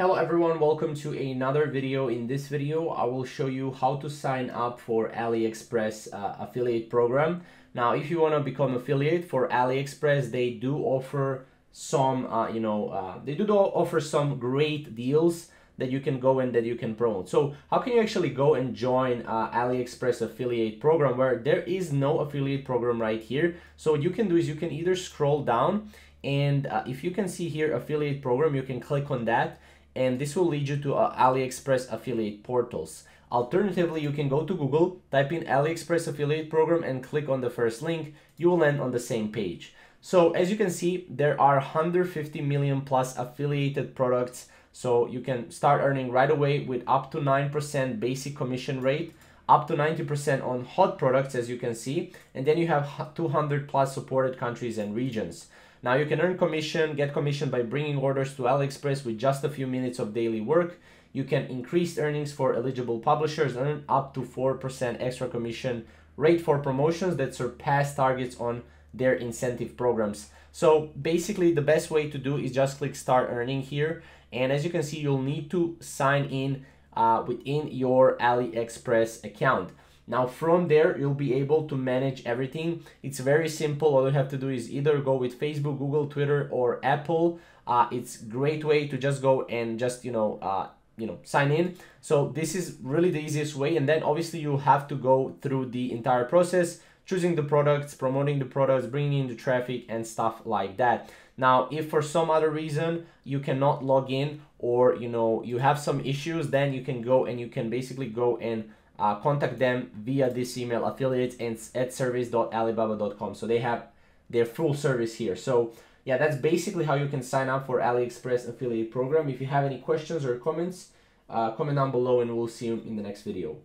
Hello everyone, welcome to another video. In this video I will show you how to sign up for AliExpress affiliate program. Now if you want to become affiliate for AliExpress, they do offer some great deals that you can go and that you can promote. So how can you actually go and join AliExpress affiliate program, where there is no affiliate program right here? So what you can do is you can either scroll down and if you can see here affiliate program, you can click on that. And this will lead you to AliExpress affiliate portals. Alternatively, you can go to Google, type in AliExpress affiliate program and click on the first link. You will land on the same page. So as you can see, there are 150 million plus affiliated products. So you can start earning right away with up to 9% basic commission rate, up to 90% on hot products, as you can see. And then you have 200 plus supported countries and regions. Now you can earn commission, get commission by bringing orders to AliExpress with just a few minutes of daily work. You can increase earnings for eligible publishers, earn up to 4% extra commission rate for promotions that surpass targets on their incentive programs. So basically the best way to do is just click start earning here. And as you can see, you'll need to sign in within your AliExpress account. Now from there, you'll be able to manage everything. It's very simple. All you have to do is either go with Facebook, Google, Twitter, or Apple. It's a great way to just go and just, sign in. So this is really the easiest way. And then obviously you have to go through the entire process, choosing the products, promoting the products, bringing in the traffic and stuff like that. Now, if for some other reason you cannot log in or, you have some issues, then you can go and you can basically go and contact them via this email, affiliates@service.alibaba.com. So they have their full service here. So yeah, that's basically how you can sign up for AliExpress affiliate program. If you have any questions or comments, comment down below and we'll see you in the next video.